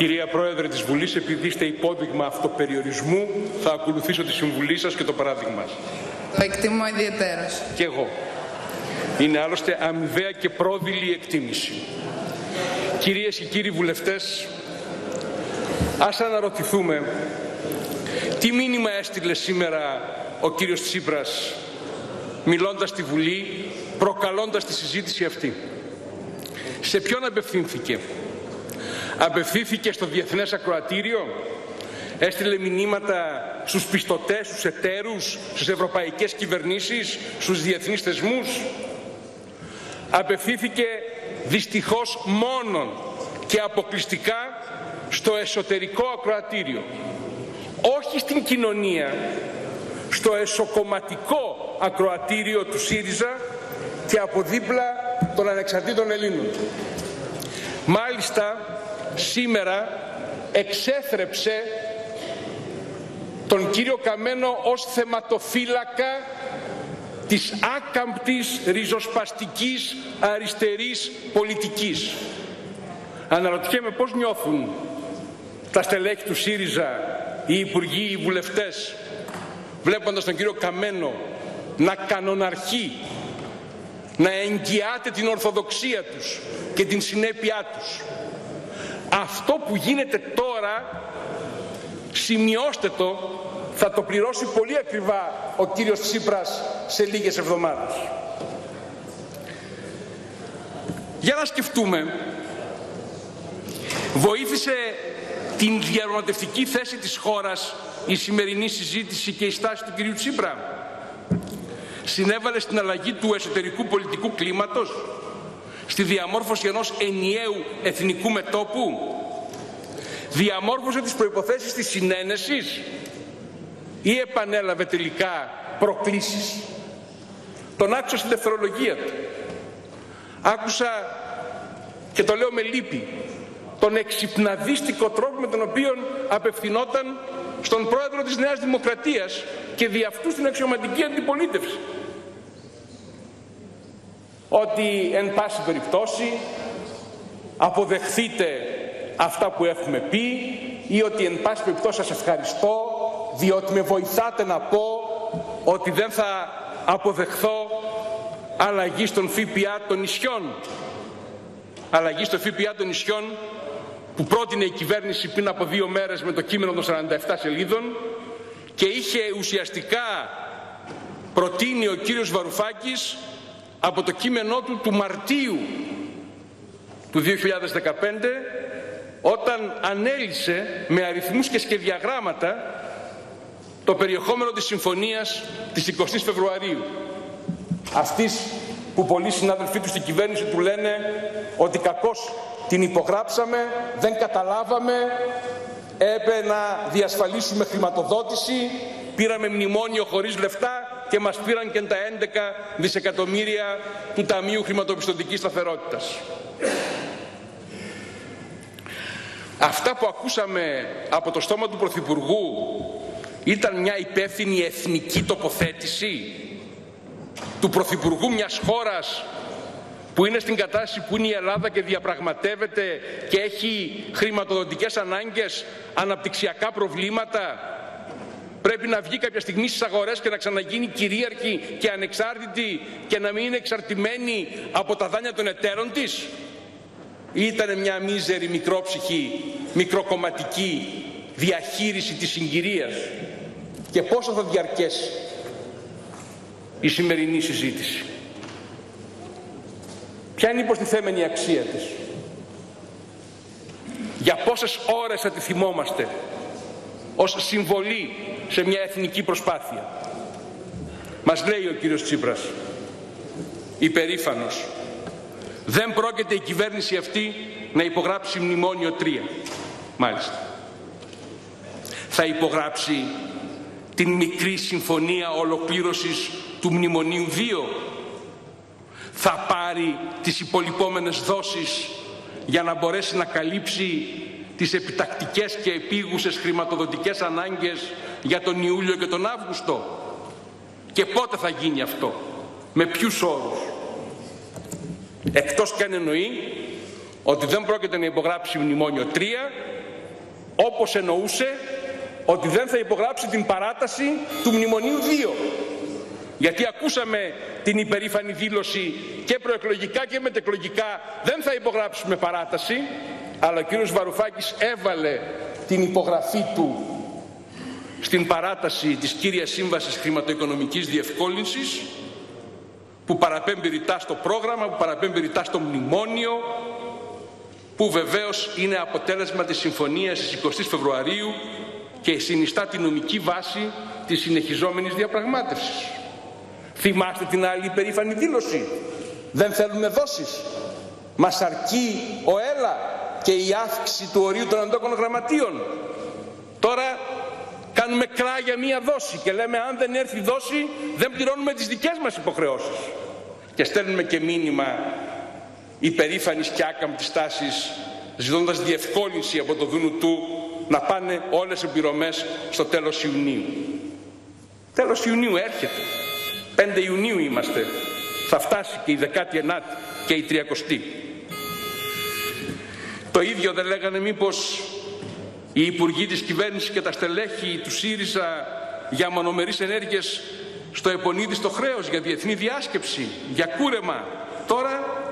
Κυρία Πρόεδρε της Βουλής, επειδή είστε υπόδειγμα αυτοπεριορισμού, θα ακολουθήσω τη συμβουλή σας και το παράδειγμα σας. Το εκτιμώ ιδιαιτέρως. Και εγώ. Είναι άλλωστε αμοιβαία και πρόδειλη η εκτίμηση. Κυρίες και κύριοι βουλευτές, ας αναρωτηθούμε τι μήνυμα έστειλε σήμερα ο κύριος Τσίπρας μιλώντας στη Βουλή, προκαλώντας τη συζήτηση αυτή. Σε ποιον απευθύνθηκε? Απευθύνθηκε στο Διεθνές Ακροατήριο? Έστειλε μηνύματα στους πιστωτές, στους εταίρους, στις ευρωπαϊκές κυβερνήσεις, στους διεθνείς θεσμούς? Απευθύνθηκε δυστυχώς μόνον και αποκλειστικά στο εσωτερικό ακροατήριο. Όχι στην κοινωνία, στο εσωκομματικό ακροατήριο του ΣΥΡΙΖΑ και από δίπλα των Ανεξαρτήτων Ελλήνων. Μάλιστα, σήμερα εξέθρεψε τον κύριο Καμένο ως θεματοφύλακα της άκαμπτης ριζοσπαστικής αριστερής πολιτικής. Αναρωτιέμαι πώς νιώθουν τα στελέχη του ΣΥΡΙΖΑ, οι υπουργοί, οι βουλευτές, βλέποντας τον κύριο Καμένο να κανοναρχεί, να εγγυάται την ορθοδοξία τους και την συνέπειά τους. Αυτό που γίνεται τώρα, σημειώστε το, θα το πληρώσει πολύ ακριβά ο κύριος Τσίπρας σε λίγες εβδομάδες. Για να σκεφτούμε, βοήθησε την διαπραγματευτική θέση της χώρας η σημερινή συζήτηση και η στάση του κυρίου Τσίπρα? Συνέβαλε στην αλλαγή του εσωτερικού πολιτικού κλίματος, στη διαμόρφωση ενός ενιαίου εθνικού μετώπου? Διαμόρφωσε τις προϋποθέσεις της συνένεσης ή επανέλαβε τελικά προκλήσεις? Τον άκουσα στη δευτερολογία του. Άκουσα, και το λέω με λύπη, τον εξυπναδίστικο τρόπο με τον οποίο απευθυνόταν στον πρόεδρο της Νέας Δημοκρατίας και δι' αυτού στην αξιωματική αντιπολίτευση. Ότι εν πάση περιπτώσει αποδεχθείτε αυτά που έχουμε πει, ή ότι εν πάση περιπτώσει σας ευχαριστώ διότι με βοηθάτε να πω ότι δεν θα αποδεχθώ αλλαγή στον ΦΠΑ των νησιών. Αλλαγή στο ΦΠΑ των νησιών που πρότεινε η κυβέρνηση πριν από 2 μέρες με το κείμενο των 47 σελίδων και είχε ουσιαστικά προτείνει ο κύριος Βαρουφάκης από το κείμενό του του Μαρτίου του 2015, όταν ανέλυσε με αριθμούς και σχεδιαγράμματα το περιεχόμενο της συμφωνίας της 20 Φεβρουαρίου. Αυτής που πολλοί συνάδελφοί του στην κυβέρνηση του λένε ότι κακώς την υπογράψαμε, δεν καταλάβαμε, έπρεπε να διασφαλίσουμε χρηματοδότηση, πήραμε μνημόνιο χωρίς λεφτά και μας πήραν και τα 11 δισεκατομμύρια του Ταμείου Χρηματοπιστωτικής Σταθερότητας. Αυτά που ακούσαμε από το στόμα του Πρωθυπουργού ήταν μια υπεύθυνη εθνική τοποθέτηση του Πρωθυπουργού μιας χώρας που είναι στην κατάσταση που είναι η Ελλάδα και διαπραγματεύεται και έχει χρηματοδοτικές ανάγκες, αναπτυξιακά προβλήματα? Πρέπει να βγει κάποια στιγμή στις αγορές και να ξαναγίνει κυρίαρχη και ανεξάρτητη και να μην είναι εξαρτημένη από τα δάνεια των εταίρων της? Ήταν μια μίζερη, μικρόψυχη, μικροκομματική διαχείριση της συγκυρίας. Και πόσο θα διαρκέσει η σημερινή συζήτηση? Ποια είναι η προστιθέμενη αξία της? Για πόσες ώρες θα τη θυμόμαστε ως συμβολή σε μια εθνική προσπάθεια? Μας λέει ο κύριος Τσίπρας, υπερήφανος, δεν πρόκειται η κυβέρνηση αυτή να υπογράψει μνημόνιο 3. Μάλιστα. Θα υπογράψει την μικρή συμφωνία ολοκλήρωσης του μνημονίου 2. Θα πάρει τις υπολοιπόμενες δόσεις για να μπορέσει να καλύψει τις επιτακτικές και επίγουσες χρηματοδοτικές ανάγκες για τον Ιούλιο και τον Αύγουστο? Και πότε θα γίνει αυτό? Με ποιους όρους? Εκτός κι αν εννοεί ότι δεν πρόκειται να υπογράψει μνημόνιο 3 όπως εννοούσε ότι δεν θα υπογράψει την παράταση του Μνημονίου 2. Γιατί ακούσαμε την υπερήφανη δήλωση και προεκλογικά και μετεκλογικά δεν θα υπογράψουμε παράταση, αλλά ο κύριος Βαρουφάκης έβαλε την υπογραφή του στην παράταση της κύριας σύμβασης χρηματοοικονομικής διευκόλυνσης, που παραπέμπει ρητά στο πρόγραμμα, που παραπέμπει ρητά στο μνημόνιο, που βεβαίως είναι αποτέλεσμα της συμφωνίας της 20ης Φεβρουαρίου και συνιστά τη νομική βάση της συνεχιζόμενης διαπραγμάτευσης. Θυμάστε την άλλη υπερήφανη δήλωση. Δεν θέλουμε δόσεις. Μας αρκεί ο ΕΛΑ και η αύξηση του ορίου των αντόκων γραμματείων. Τώρα κάνουμε κράγια μία δόση και λέμε αν δεν έρθει δόση δεν πληρώνουμε τις δικές μας υποχρεώσεις. Και στέλνουμε και μήνυμα υπερήφανης και άκαμπτης τάσης, ζητώντας διευκόλυνση από το Δούνου του να πάνε όλες οι πληρωμές στο τέλος Ιουνίου. Τέλος Ιουνίου έρχεται. 5 Ιουνίου είμαστε. Θα φτάσει και η 19η και η 30η. Το ίδιο δεν λέγανε μήπως οι υπουργοί της κυβέρνησης και τα στελέχη του ΣΥΡΙΖΑ για μονομερείς ενέργειες στο επονίδιστο χρέος, για διεθνή διάσκεψη, για κούρεμα? Τώρα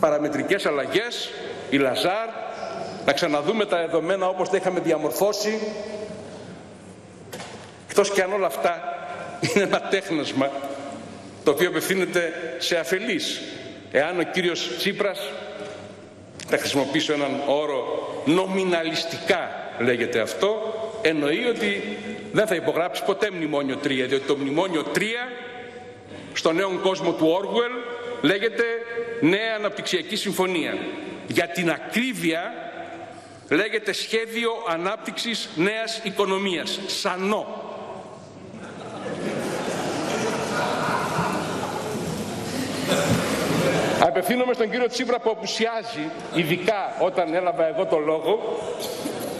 παραμετρικές αλλαγές, η Λαζάρ, να ξαναδούμε τα δεδομένα όπως τα είχαμε διαμορφώσει. Εκτός και αν όλα αυτά είναι ένα τέχνασμα το οποίο απευθύνεται σε αφελείς. Εάν ο κύριος Τσίπρας, θα χρησιμοποιήσω έναν όρο, νομιναλιστικά λέγεται αυτό, εννοεί ότι δεν θα υπογράψει ποτέ μνημόνιο 3, διότι το μνημόνιο 3 στον νέο κόσμο του Όργουελ λέγεται νέα αναπτυξιακή συμφωνία. Για την ακρίβεια λέγεται σχέδιο ανάπτυξης νέας οικονομίας. Σανό. Απευθύνομαι στον κύριο Τσίπρα που απουσιάζει, ειδικά όταν έλαβα εγώ το λόγο,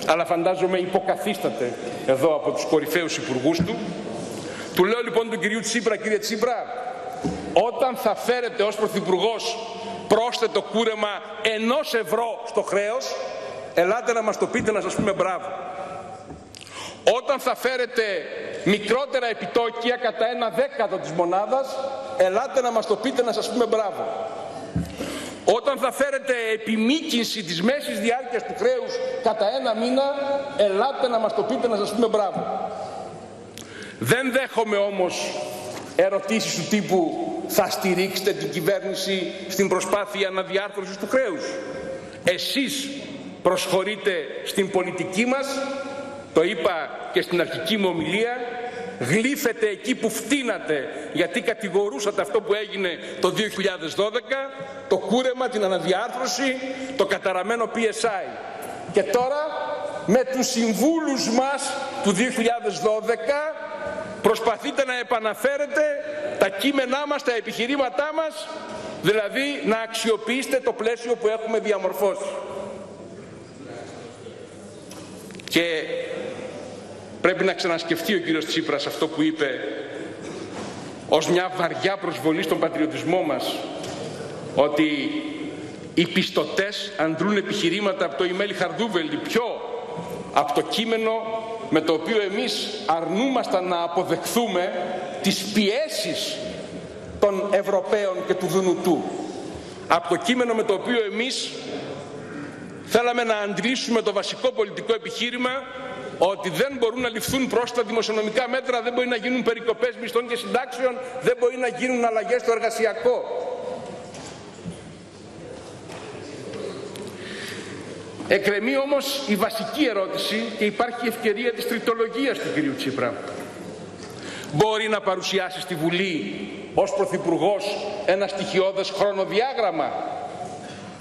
αλλά φαντάζομαι υποκαθίσταται εδώ από τους κορυφαίους υπουργούς του. Του λέω λοιπόν του κυρίου Τσίπρα, κύριε Τσίπρα, όταν θα φέρετε ως πρωθυπουργός πρόσθετο κούρεμα 1 ευρώ στο χρέος, ελάτε να μας το πείτε να σας πούμε μπράβο. Όταν θα φέρετε μικρότερα επιτόκια κατά 1/10 της μονάδας, ελάτε να μας το πείτε να σας πούμε μπράβο. Όταν θα φέρετε επιμήκυνση της μέσης διάρκειας του χρέους κατά 1 μήνα, ελάτε να μας το πείτε να σας πούμε μπράβο. Δεν δέχομαι όμως ερωτήσεις του τύπου θα στηρίξετε την κυβέρνηση στην προσπάθεια αναδιάρθρωσης του χρέους. Εσείς προσχωρείτε στην πολιτική μας, το είπα και στην αρχική μου ομιλία, γλύφετε εκεί που φτύνατε, γιατί κατηγορούσατε αυτό που έγινε το 2012, το κούρεμα, την αναδιάρθρωση, το καταραμένο PSI. Και τώρα με τους συμβούλους μας του 2012 προσπαθείτε να επαναφέρετε τα κείμενά μας, τα επιχειρήματά μας, δηλαδή να αξιοποιήσετε το πλαίσιο που έχουμε διαμορφώσει. Και πρέπει να ξανασκεφτεί ο κύριος Τσίπρας αυτό που είπε ως μια βαριά προσβολή στον πατριωτισμό μας, ότι οι πιστωτές αντλούν επιχειρήματα από το email Χαρδούβελη πιο από το κείμενο με το οποίο εμείς αρνούμασταν να αποδεχθούμε τις πιέσεις των Ευρωπαίων και του Δουνουτού, από το κείμενο με το οποίο εμείς θέλαμε να αντλήσουμε το βασικό πολιτικό επιχείρημα ότι δεν μπορούν να ληφθούν πρόσθετα δημοσιονομικά μέτρα, δεν μπορεί να γίνουν περικοπές μισθών και συντάξεων, δεν μπορεί να γίνουν αλλαγές στο εργασιακό. Εκκρεμεί όμως η βασική ερώτηση και υπάρχει η ευκαιρία της τριτολογίας του κυρίου Τσίπρα. Μπορεί να παρουσιάσει στη Βουλή ως πρωθυπουργός ένα στοιχειώδες χρονοδιάγραμμα?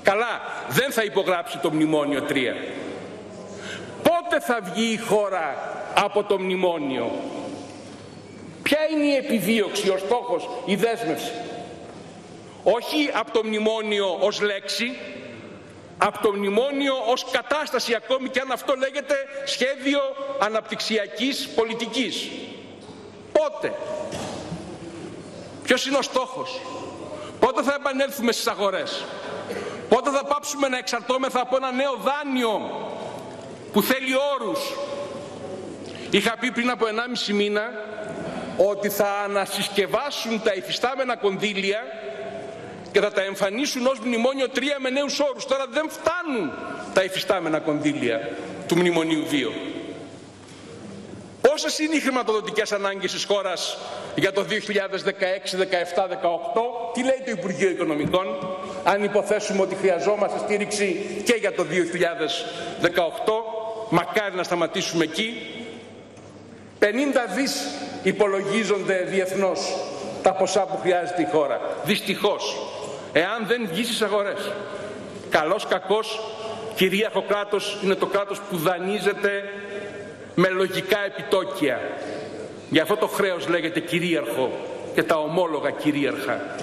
Καλά, δεν θα υπογράψει το μνημόνιο 3. Πότε θα βγει η χώρα από το μνημόνιο? Ποια είναι η επιδίωξη, ο στόχος, η δέσμευση? Όχι από το μνημόνιο ως λέξη, από το μνημόνιο ως κατάσταση, ακόμη και αν αυτό λέγεται σχέδιο αναπτυξιακής πολιτικής. Πότε? Ποιος είναι ο στόχος? Πότε θα επανέλθουμε στις αγορές? Πότε θα πάψουμε να εξαρτώμεθα από ένα νέο δάνειο που θέλει όρους. Είχα πει πριν από 1,5 μήνα ότι θα ανασυσκευάσουν τα υφιστάμενα κονδύλια και θα τα εμφανίσουν ως μνημόνιο 3 με νέους όρους. Τώρα δεν φτάνουν τα υφιστάμενα κονδύλια του μνημονίου 2. Πόσες είναι οι χρηματοδοτικές ανάγκες της χώρας για το 2016, 2017, 2018, τι λέει το Υπουργείο Οικονομικών, αν υποθέσουμε ότι χρειαζόμαστε στήριξη και για το 2018, μακάρι να σταματήσουμε εκεί. 50 δις υπολογίζονται διεθνώς τα ποσά που χρειάζεται η χώρα. Δυστυχώς, εάν δεν βγει στις αγορές. Καλός, κακός, κυρίαρχο κράτος είναι το κράτος που δανείζεται με λογικά επιτόκια. Γι' αυτό το χρέος λέγεται κυρίαρχο και τα ομόλογα κυρίαρχα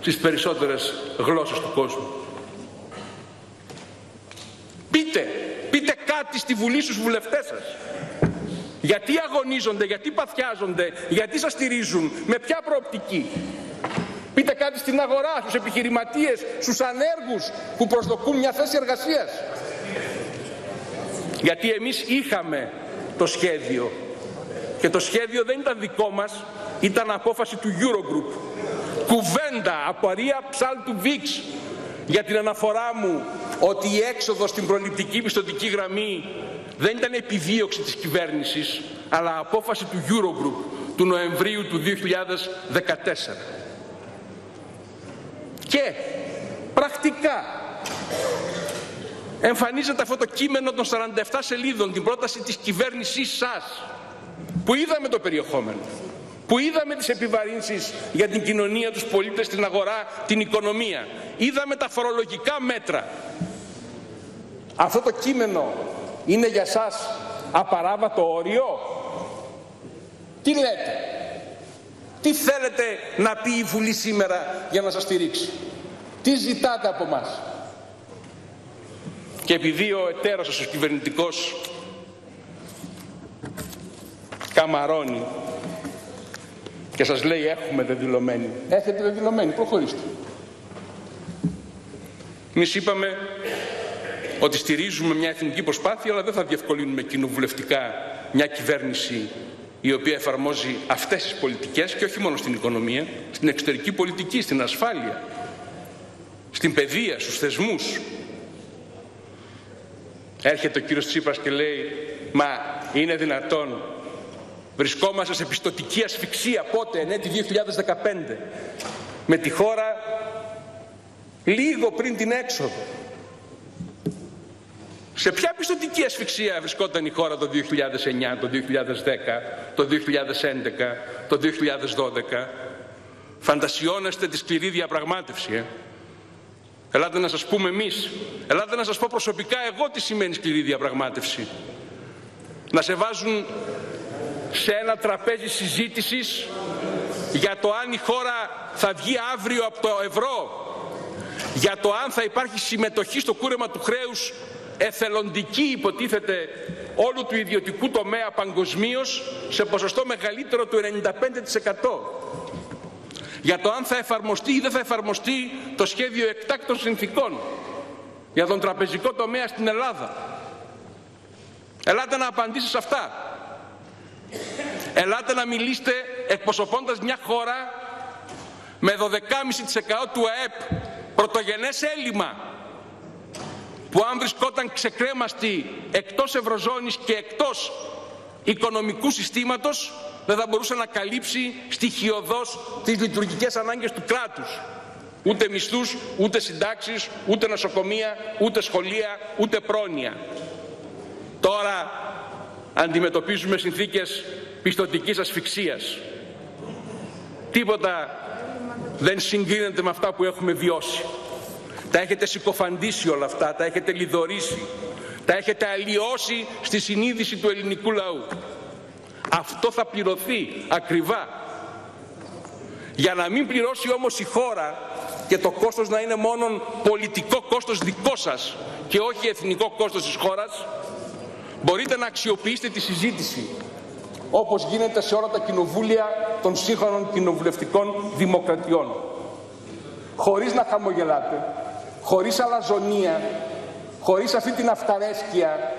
στις περισσότερες γλώσσες του κόσμου. Πείτε κάτι στη Βουλή στους βουλευτές σας. Γιατί αγωνίζονται, γιατί παθιάζονται, γιατί σας στηρίζουν, με ποια προοπτική. Πείτε κάτι στην αγορά, στους επιχειρηματίες, στους ανέργους που προσδοκούν μια θέση εργασίας. Γιατί εμείς είχαμε το σχέδιο και το σχέδιο δεν ήταν δικό μας, ήταν απόφαση του Eurogroup. Κουβέντα, απορία, Ψάλτου Βίξ για την αναφορά μου ότι η έξοδος στην προληπτική πιστωτική γραμμή δεν ήταν επιδίωξη της κυβέρνησης, αλλά απόφαση του Eurogroup του Νοεμβρίου του 2014. Και πρακτικά εμφανίζεται αυτό το κείμενο των 47 σελίδων, την πρόταση της κυβέρνησής σας, που είδαμε το περιεχόμενο, που είδαμε τις επιβαρύνσεις για την κοινωνία, τους πολίτες, την αγορά, την οικονομία. Είδαμε τα φορολογικά μέτρα. Αυτό το κείμενο είναι για σας απαράβατο όριο. Τι λέτε, τι θέλετε να πει η Βουλή σήμερα για να σας στηρίξει, τι ζητάτε από μας. Και επειδή ο εταίρος σας ο κυβερνητικός καμαρώνει και σας λέει έχουμε δεδηλωμένη, έχετε δεδηλωμένη, προχωρήστε. Εμείς είπαμε ότι στηρίζουμε μια εθνική προσπάθεια, αλλά δεν θα διευκολύνουμε κοινοβουλευτικά μια κυβέρνηση η οποία εφαρμόζει αυτές τις πολιτικές και όχι μόνο στην οικονομία, στην εξωτερική πολιτική, στην ασφάλεια, στην παιδεία, στους θεσμούς. Έρχεται ο κύριος Τσίπρας και λέει, μα είναι δυνατόν, βρισκόμαστε σε πιστωτική ασφυξία, πότε, εν έτη 2015, με τη χώρα λίγο πριν την έξοδο. Σε ποια πιστωτική ασφυξία βρισκόταν η χώρα το 2009, το 2010, το 2011, το 2012. Φαντασιώνεστε τη σκληρή διαπραγμάτευση. Ελάτε να σας πούμε εμείς, ελάτε να σας πω προσωπικά εγώ τι σημαίνει σκληρή διαπραγμάτευση. Να σε βάζουν σε ένα τραπέζι συζήτησης για το αν η χώρα θα βγει αύριο από το ευρώ, για το αν θα υπάρχει συμμετοχή στο κούρεμα του χρέους εθελοντική, υποτίθεται, όλου του ιδιωτικού τομέα παγκοσμίως σε ποσοστό μεγαλύτερο του 95%. Για το αν θα εφαρμοστεί ή δεν θα εφαρμοστεί το σχέδιο εκτάκτων συνθήκων για τον τραπεζικό τομέα στην Ελλάδα. Ελάτε να απαντήσετε σε αυτά. Ελάτε να μιλήσετε εκπροσωπώντας μια χώρα με 12,5% του ΑΕΠ πρωτογενές έλλειμμα, που αν βρισκόταν ξεκρέμαστη εκτός ευρωζώνης και εκτός οικονομικού συστήματος, δεν θα μπορούσε να καλύψει στοιχειωδώς τις λειτουργικές ανάγκες του κράτους. Ούτε μισθούς, ούτε συντάξεις, ούτε νοσοκομεία, ούτε σχολεία, ούτε πρόνοια. Τώρα αντιμετωπίζουμε συνθήκες πιστωτικής ασφυξίας. Τίποτα δεν συγκρίνεται με αυτά που έχουμε βιώσει. Τα έχετε συκοφαντήσει όλα αυτά, τα έχετε λιδωρήσει, τα έχετε αλλοιώσει στη συνείδηση του ελληνικού λαού. Αυτό θα πληρωθεί ακριβά. Για να μην πληρώσει όμως η χώρα και το κόστος να είναι μόνον πολιτικό κόστος δικό σας και όχι εθνικό κόστος της χώρας, μπορείτε να αξιοποιήσετε τη συζήτηση, όπως γίνεται σε όλα τα κοινοβούλια των σύγχρονων κοινοβουλευτικών δημοκρατιών. Χωρίς να χαμογελάτε, χωρίς αλαζονία, χωρίς αυτή την αυταρέσκεια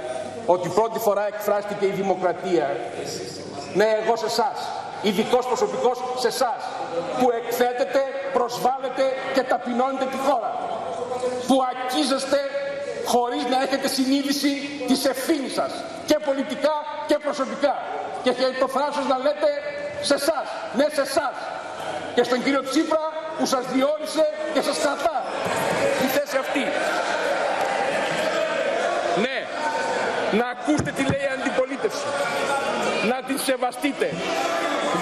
ότι πρώτη φορά εκφράστηκε η δημοκρατία. Ναι, εγώ σε εσάς, ειδικός προσωπικός σε εσάς, που εκθέτετε, προσβάλλετε και ταπεινώνετε τη χώρα, που ακίζεστε χωρίς να έχετε συνείδηση της ευθύνης σας, και πολιτικά και προσωπικά. Και το φράσος να λέτε σε εσάς, ναι σε εσάς, και στον κύριο Τσίπρα που σας διόρισε και σας κρατά τη θέση αυτή. Ναι, να ακούστε τι λέει η αντιπολίτευση, να την σεβαστείτε,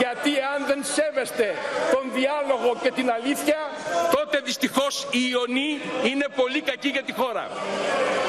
γιατί αν δεν σέβεστε τον διάλογο και την αλήθεια, τότε δυστυχώς η ιονή είναι πολύ κακή για τη χώρα.